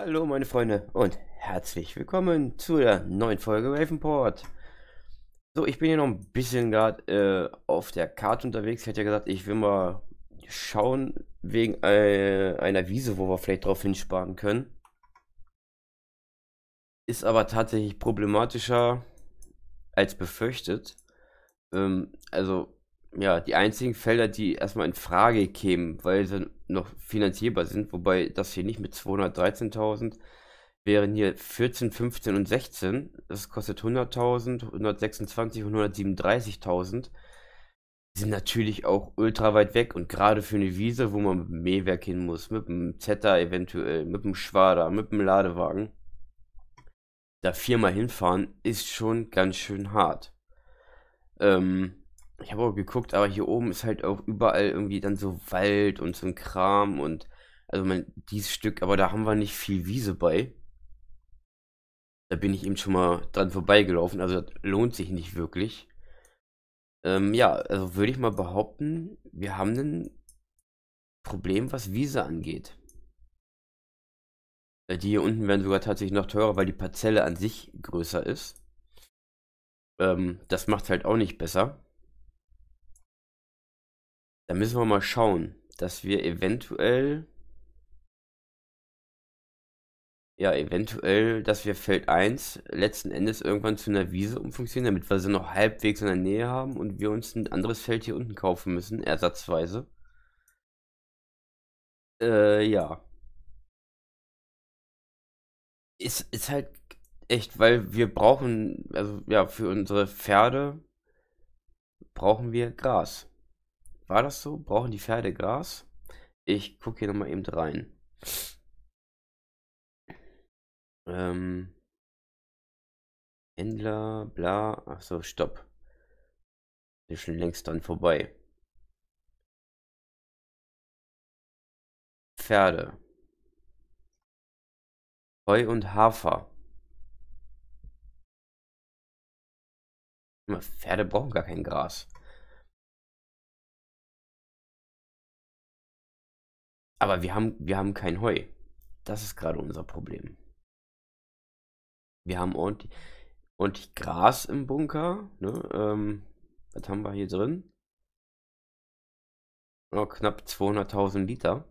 Hallo meine Freunde und herzlich willkommen zu der neuen Folge Ravenport. So, ich bin hier noch ein bisschen gerade auf der Karte unterwegs. Ich hätte ja gesagt, ich will mal schauen wegen einer Wiese, wo wir vielleicht drauf hinsparen können. Ist aber tatsächlich problematischer als befürchtet. Also ja, die einzigen Felder, die erstmal in Frage kämen, weil sie noch finanzierbar sind, wobei das hier nicht mit 213.000 wären hier 14, 15 und 16. Das kostet 100.000, 126 und 137.000. Sind natürlich auch ultra weit weg und gerade für eine Wiese, wo man mit dem Mähwerk hin muss, mit dem Zeta eventuell, mit dem Schwader, mit dem Ladewagen, da viermal hinfahren, ist schon ganz schön hart. Ich habe auch geguckt, aber hier oben ist halt auch überall irgendwie dann so Wald und so ein Kram und also dieses Stück, aber da haben wir nicht viel Wiese bei. Da bin ich eben schon mal dran vorbeigelaufen, also das lohnt sich nicht wirklich. Ja, also würde ich mal behaupten, wir haben ein Problem, was Wiese angeht. Die hier unten werden sogar tatsächlich noch teurer, weil die Parzelle an sich größer ist. Das macht es halt auch nicht besser. Da müssen wir mal schauen, dass wir eventuell, dass wir Feld 1 letzten Endes irgendwann zu einer Wiese umfunktionieren, damit wir sie noch halbwegs in der Nähe haben und wir uns ein anderes Feld hier unten kaufen müssen, ersatzweise. Ja. Ist halt echt, weil wir brauchen, also ja, für unsere Pferde brauchen wir Gras. War das so? Brauchen die Pferde Gras? Ich gucke hier nochmal eben rein. Händler, bla. Achso, stopp. Bin schon längst dran vorbei. Pferde. Heu und Hafer. Pferde brauchen gar kein Gras. Aber wir haben kein Heu. Das ist gerade unser Problem. Wir haben ordentlich Gras im Bunker. Ne? Was haben wir hier drin? Oh, knapp 200.000 Liter.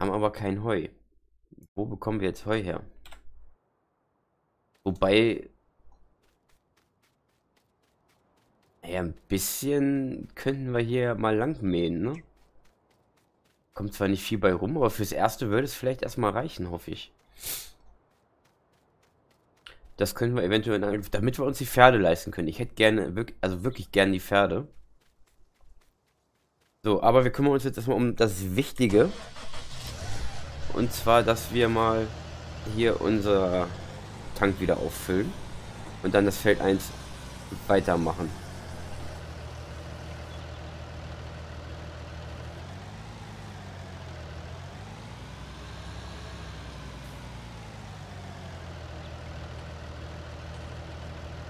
Haben aber kein Heu. Wo bekommen wir jetzt Heu her? Wobei... Naja, ein bisschen könnten wir hier mal lang mähen, ne? Kommt zwar nicht viel bei rum, aber fürs Erste würde es vielleicht erstmal reichen, hoffe ich. Das können wir eventuell, damit wir uns die Pferde leisten können. Ich hätte gerne, also wirklich gerne die Pferde. So, aber wir kümmern uns jetzt erstmal um das Wichtige. Und zwar, dass wir mal hier unser Tank wieder auffüllen. Und dann das Feld 1 weitermachen.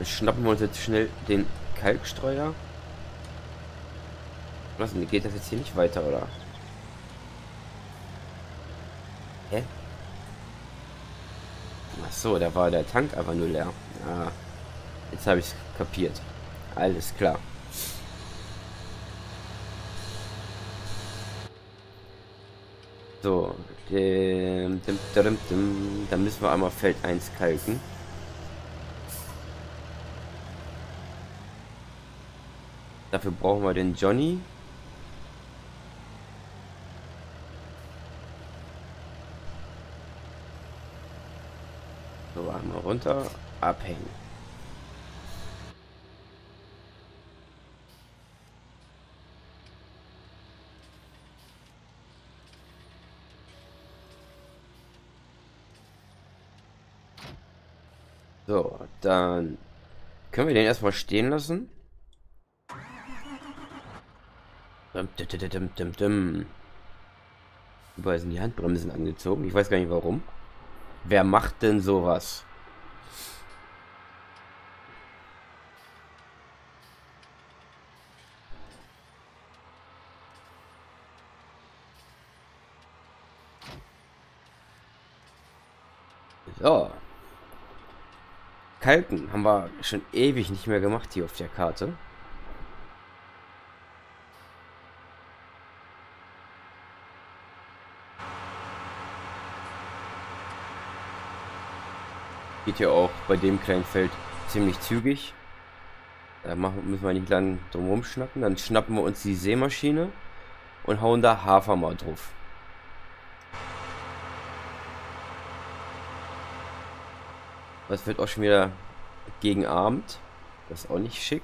Schnappen wir uns jetzt schnell den Kalkstreuer. Was denn? Geht das jetzt hier nicht weiter, oder? Hä? Ach so, da war der Tank aber nur leer. Ah, jetzt habe ich es kapiert. Alles klar. So. Dann müssen wir einmal Feld 1 kalken. Dafür brauchen wir den Johnny. So, einmal runter. Abhängen. So, dann können wir den erstmal stehen lassen. Überall sind die Handbremsen angezogen. Ich weiß gar nicht warum. Wer macht denn sowas? So. Kalken haben wir schon ewig nicht mehr gemacht hier auf der Karte. Geht ja auch bei dem kleinen Feld ziemlich zügig. Da müssen wir nicht lang drum rumschnappen. Dann schnappen wir uns die Sämaschine und hauen da Hafer mal drauf. Das wird auch schon wieder gegen Abend. Das ist auch nicht schick.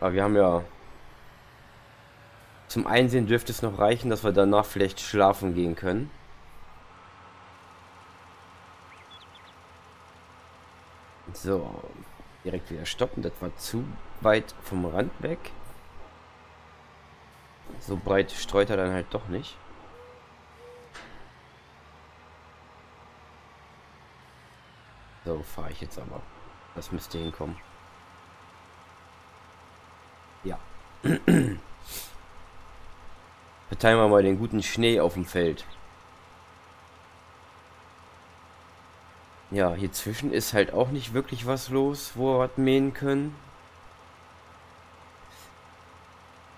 Aber wir haben ja... Zum Einsehen dürfte es noch reichen, dass wir danach vielleicht schlafen gehen können. So, direkt wieder stoppen. Das war zu weit vom Rand weg. So breit streut er dann halt doch nicht. So fahre ich jetzt aber. Das müsste hinkommen. Ja. Verteilen wir mal den guten Schnee auf dem Feld. Ja, hier zwischen ist halt auch nicht wirklich was los, wo wir was mähen können.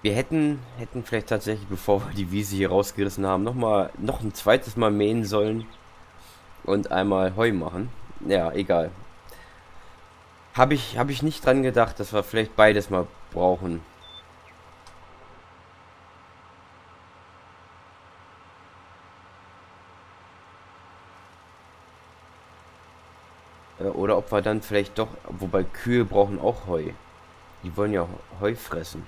Wir hätten vielleicht tatsächlich, bevor wir die Wiese hier rausgerissen haben, noch ein zweites Mal mähen sollen und einmal Heu machen. Ja, egal. Hab ich nicht dran gedacht, dass wir vielleicht beides mal brauchen. Oder ob wir dann vielleicht doch... Wobei Kühe brauchen auch Heu. Die wollen ja Heu fressen.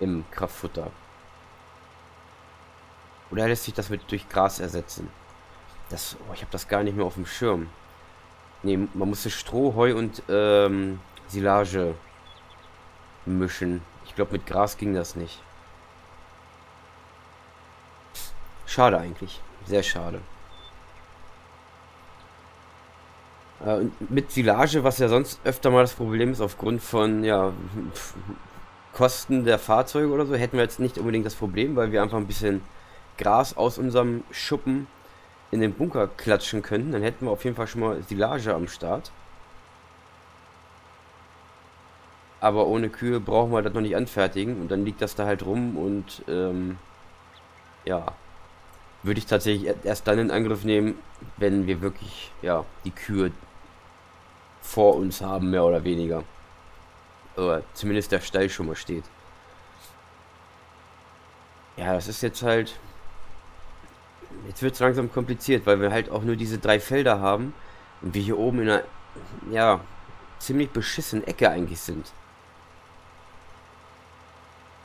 Im Kraftfutter. Oder lässt sich das durch Gras ersetzen? Das, oh, ich habe das gar nicht mehr auf dem Schirm. Nee, man musste Stroh, Heu und Silage mischen. Ich glaube, mit Gras ging das nicht. Schade eigentlich. Sehr schade. Mit Silage, was ja sonst öfter mal das Problem ist, aufgrund von ja, Kosten der Fahrzeuge oder so, hätten wir jetzt nicht unbedingt das Problem, weil wir einfach ein bisschen Gras aus unserem Schuppen in den Bunker klatschen könnten. Dann hätten wir auf jeden Fall schon mal Silage am Start. Aber ohne Kühe brauchen wir das noch nicht anfertigen und dann liegt das da halt rum und ja... Würde ich tatsächlich erst dann in Angriff nehmen, wenn wir wirklich, ja, die Kühe vor uns haben, mehr oder weniger. Oder zumindest der Stall schon mal steht. Ja, das ist jetzt halt... Jetzt wird es langsam kompliziert, weil wir halt auch nur diese drei Felder haben. Und wir hier oben in einer, ja, ziemlich beschissenen Ecke eigentlich sind.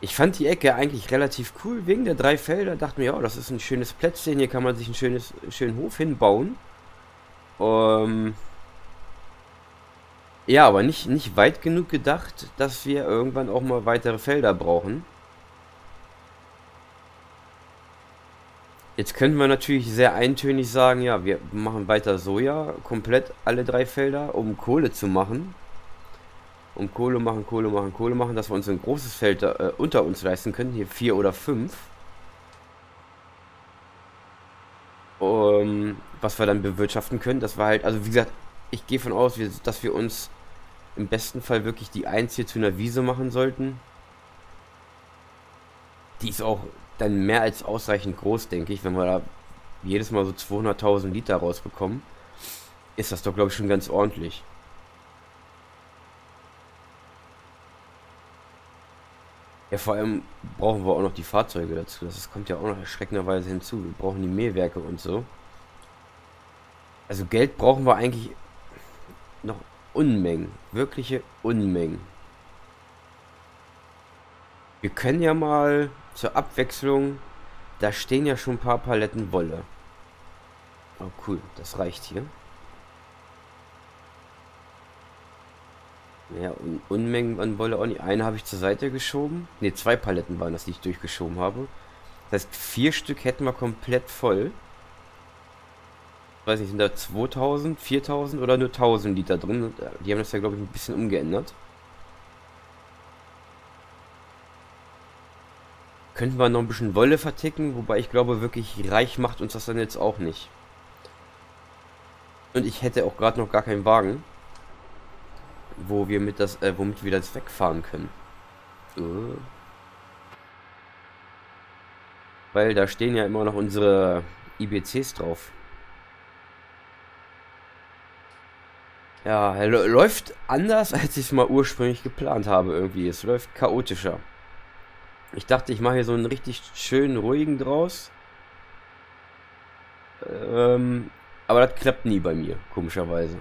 Ich fand die Ecke eigentlich relativ cool, wegen der drei Felder. Dachte mir, ja, das ist ein schönes Plätzchen, hier kann man sich einen schönen Hof hinbauen. Ja, aber nicht weit genug gedacht, dass wir irgendwann auch mal weitere Felder brauchen. Jetzt könnten wir natürlich sehr eintönig sagen, ja, wir machen weiter Soja, komplett alle drei Felder, um Kohle zu machen. Um Kohle machen, dass wir uns ein großes Feld unter uns leisten können. Hier 4 oder 5. Was wir dann bewirtschaften können. Das war halt, also wie gesagt, ich gehe von aus, dass wir uns im besten Fall wirklich die 1 hier zu einer Wiese machen sollten. Die ist auch dann mehr als ausreichend groß, denke ich. Wenn wir da jedes Mal so 200.000 Liter rausbekommen, ist das doch, glaube ich, schon ganz ordentlich. Ja, vor allem brauchen wir auch noch die Fahrzeuge dazu. Das kommt ja auch noch erschreckenderweise hinzu. Wir brauchen die Mähwerke und so. Also Geld brauchen wir eigentlich noch Unmengen. Wirkliche Unmengen. Wir können ja mal zur Abwechslung... Da stehen ja schon ein paar Paletten Wolle. Oh cool, das reicht hier. Ja, und Unmengen an Wolle auch nicht. Eine habe ich zur Seite geschoben. Ne, 2 Paletten waren das, die ich durchgeschoben habe. Das heißt, 4 Stück hätten wir komplett voll. Ich weiß nicht, sind da 2000, 4000 oder nur 1000 Liter drin? Die haben das ja, glaube ich, ein bisschen umgeändert. Könnten wir noch ein bisschen Wolle verticken, wobei ich glaube, wirklich reich macht uns das dann jetzt auch nicht. Und ich hätte auch gerade noch gar keinen Wagen, wo wir mit das, womit wir das wegfahren können. Weil da stehen ja immer noch unsere IBCs drauf. Ja, läuft anders, als ich es mal ursprünglich geplant habe irgendwie. Es läuft chaotischer. Ich dachte, ich mache hier so einen richtig schönen, ruhigen draus. Aber das klappt nie bei mir, komischerweise.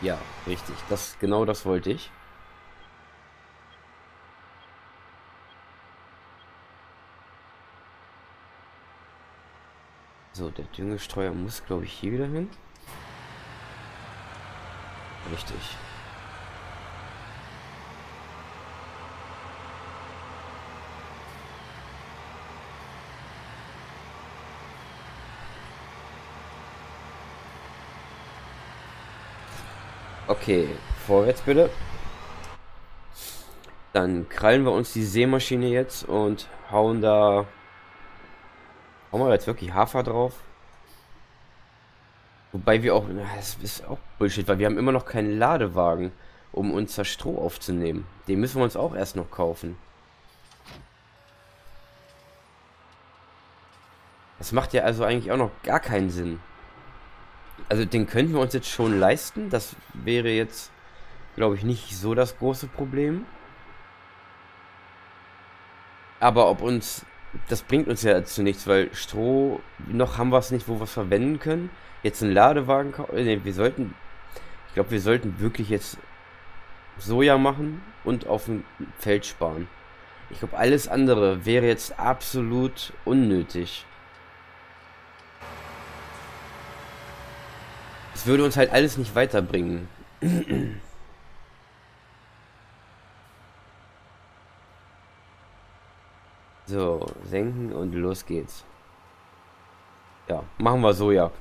Ja, richtig. Das, genau das wollte ich. So, der Düngestreuer muss, glaube ich, hier wieder hin. Richtig. Okay, vorwärts bitte. Dann krallen wir uns die Sämaschine jetzt und hauen da... Hauen wir jetzt wirklich Hafer drauf? Wobei wir auch... Na, das ist auch Bullshit, weil wir haben immer noch keinen Ladewagen, um unser Stroh aufzunehmen. Den müssen wir uns auch erst noch kaufen. Das macht ja also eigentlich auch noch gar keinen Sinn. Also den könnten wir uns jetzt schon leisten. Das wäre jetzt, glaube ich, nicht so das große Problem. Aber ob uns... Das bringt uns ja zu nichts, weil Stroh... Noch haben wir es nicht, wo wir es verwenden können. Jetzt einen Ladewagen kaufen... Ne, wir sollten... Ich glaube, wir sollten wirklich jetzt Soja machen und auf dem Feld sparen. Ich glaube, alles andere wäre jetzt absolut unnötig. Es würde uns halt alles nicht weiterbringen. So, senken und los geht's. Ja, machen wir so, ja.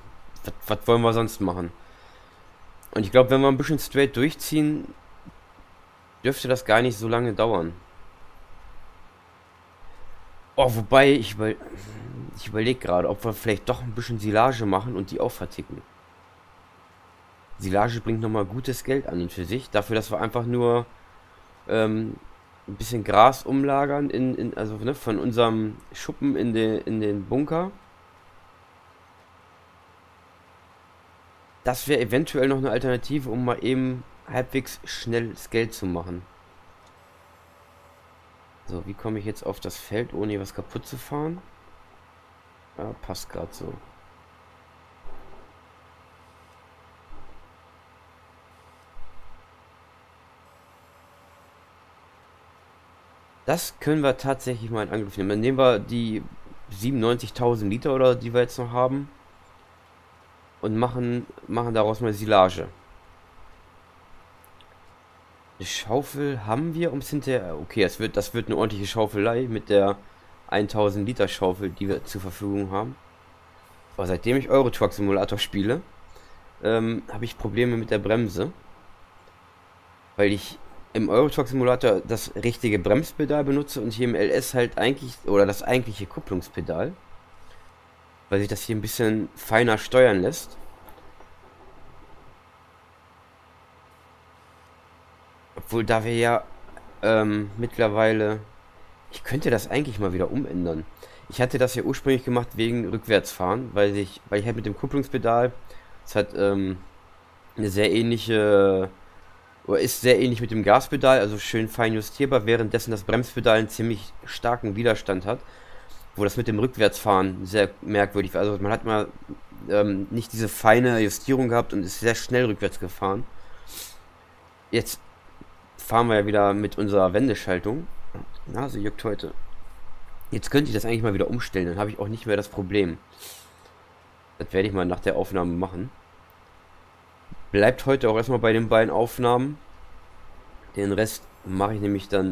Was wollen wir sonst machen? Und ich glaube, wenn wir ein bisschen straight durchziehen, dürfte das gar nicht so lange dauern. Oh, wobei, ich überlege gerade, ob wir vielleicht doch ein bisschen Silage machen und die auch verticken. Silage bringt nochmal gutes Geld an und für sich. Dafür, dass wir einfach nur ein bisschen Gras umlagern, also ne, von unserem Schuppen in den Bunker. Das wäre eventuell noch eine Alternative, um mal eben halbwegs schnelles Geld zu machen. So, wie komme ich jetzt auf das Feld, ohne was kaputt zu fahren? Ja, passt gerade so. Das können wir tatsächlich mal in Angriff nehmen. Dann nehmen wir die 97.000 Liter oder die wir jetzt noch haben und machen daraus mal Silage. Eine Schaufel haben wir, um es hinterher... Okay, das wird eine ordentliche Schaufelei mit der 1.000 Liter Schaufel, die wir zur Verfügung haben. Aber seitdem ich Euro Truck Simulator spiele, habe ich Probleme mit der Bremse. Weil ich... im Euro Truck Simulator das richtige Bremspedal benutze und hier im LS halt eigentlich, oder das eigentliche Kupplungspedal, weil sich das hier ein bisschen feiner steuern lässt. Obwohl, da wir ja mittlerweile, ich könnte das eigentlich mal wieder umändern. Ich hatte das ja ursprünglich gemacht wegen Rückwärtsfahren, weil ich halt mit dem Kupplungspedal, es hat eine sehr ähnliche... ist sehr ähnlich mit dem Gaspedal, also schön fein justierbar, währenddessen das Bremspedal einen ziemlich starken Widerstand hat, wo das mit dem Rückwärtsfahren sehr merkwürdig war. Also man hat mal nicht diese feine Justierung gehabt und ist sehr schnell rückwärts gefahren. Jetzt fahren wir ja wieder mit unserer Wendeschaltung. Nase juckt heute. Jetzt könnte ich das eigentlich mal wieder umstellen, dann habe ich auch nicht mehr das Problem. Das werde ich mal nach der Aufnahme machen. Bleibt heute auch erstmal bei den beiden Aufnahmen. Den Rest mache ich nämlich dann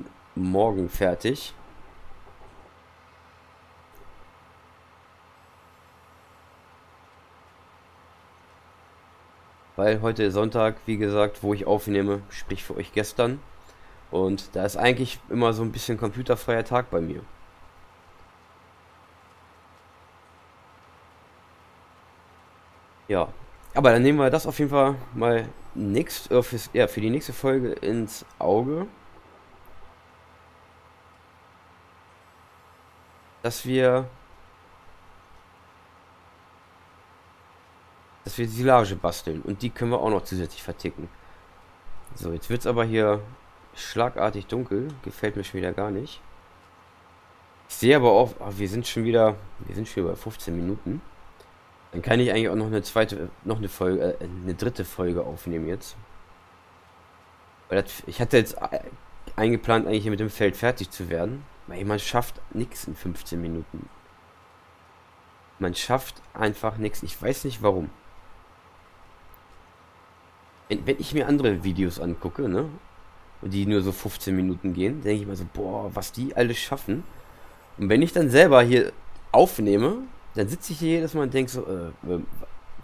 morgen fertig. Weil heute ist Sonntag, wie gesagt, wo ich aufnehme, sprich für euch gestern. Und da ist eigentlich immer so ein bisschen computerfreier Tag bei mir. Ja, aber dann nehmen wir das auf jeden Fall mal für die nächste Folge ins Auge. Dass wir Silage basteln. Und die können wir auch noch zusätzlich verticken. So, jetzt wird es aber hier schlagartig dunkel. Gefällt mir schon wieder gar nicht. Ich sehe aber auch, wir sind schon wieder, bei 15 Minuten. Dann kann ich eigentlich auch noch eine dritte Folge aufnehmen jetzt. Weil das, ich hatte jetzt eingeplant, eigentlich hier mit dem Feld fertig zu werden. Weil man schafft nichts in 15 Minuten. Man schafft einfach nichts. Ich weiß nicht warum. Wenn ich mir andere Videos angucke, ne? Und die nur so 15 Minuten gehen, denke ich mal so, boah, was die alles schaffen. Und wenn ich dann selber hier aufnehme, dann sitze ich hier jedes Mal und denke so,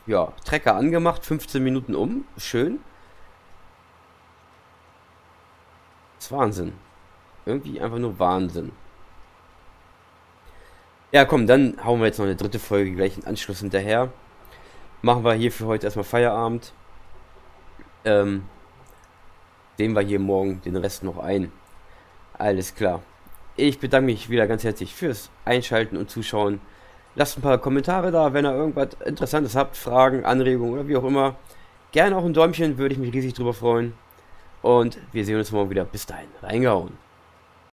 ja, Trecker angemacht, 15 Minuten um, schön. Das ist Wahnsinn. Irgendwie einfach nur Wahnsinn. Ja, komm, dann hauen wir jetzt noch eine dritte Folge gleich im Anschluss hinterher. Machen wir hier für heute erstmal Feierabend. Sehen wir hier morgen den Rest noch ein. Alles klar. Ich bedanke mich wieder ganz herzlich fürs Einschalten und Zuschauen. Lasst ein paar Kommentare da, wenn ihr irgendwas Interessantes habt, Fragen, Anregungen oder wie auch immer. Gerne auch ein Däumchen, würde ich mich riesig drüber freuen. Und wir sehen uns morgen wieder. Bis dahin, reingehauen.